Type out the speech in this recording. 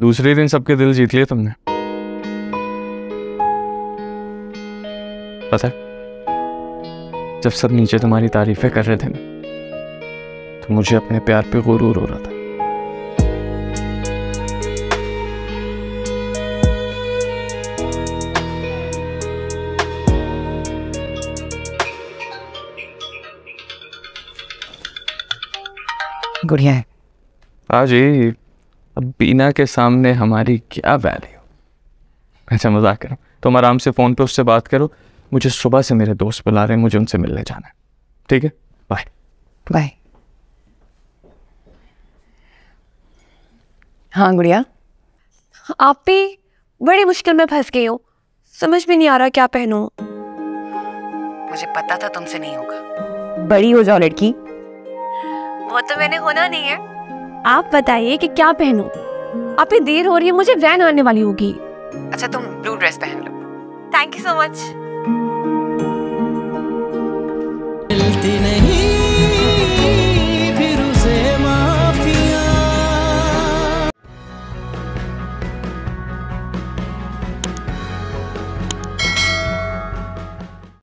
दूसरे दिन सबके दिल जीत लिए तुमने, पता है? जब सब नीचे तुम्हारी तारीफें कर रहे थे तो मुझे अपने प्यार पे गुरूर हो रहा था। गुड़िया है आजी, अब बीना के सामने हमारी क्या वैल्यू। अच्छा मजाक करो, तुम आराम से फ़ोन पे उससे बात करो। मुझे सुबह से मेरे दोस्त बुला रहे हैं, मुझे उनसे मिलने जाना है। ठीक है, बाय बाय। हाँ गुड़िया, आप भी बड़ी मुश्किल में फंस गई हो, समझ भी नहीं आ रहा क्या पहनूं। मुझे पता था तुमसे नहीं होगा। बड़ी हो जाओ लड़की, वो तो मैंने होना नहीं है। आप बताइए कि क्या पहनूं? आप ही देर हो रही है, मुझे वैन आने वाली होगी। अच्छा तुम ब्लू ड्रेस पहन लो। Thank you so much.